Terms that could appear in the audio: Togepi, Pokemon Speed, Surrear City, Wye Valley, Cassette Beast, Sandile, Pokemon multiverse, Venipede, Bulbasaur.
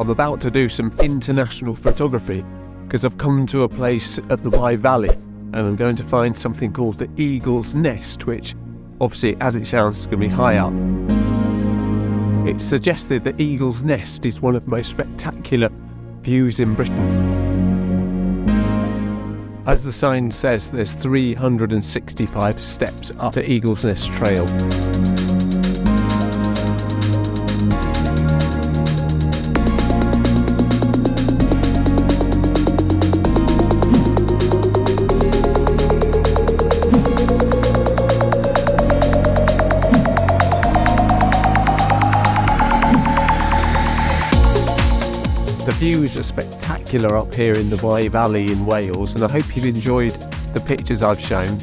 I'm about to do some international photography because I've come to a place at the Wye Valley and I'm going to find something called the Eagle's Nest, which obviously, as it sounds, is going to be high up. It's suggested that Eagle's Nest is one of the most spectacular views in Britain. As the sign says, there's 365 steps up the Eagle's Nest Trail. The views are spectacular up here in the Wye Valley in Wales, and I hope you've enjoyed the pictures I've shown.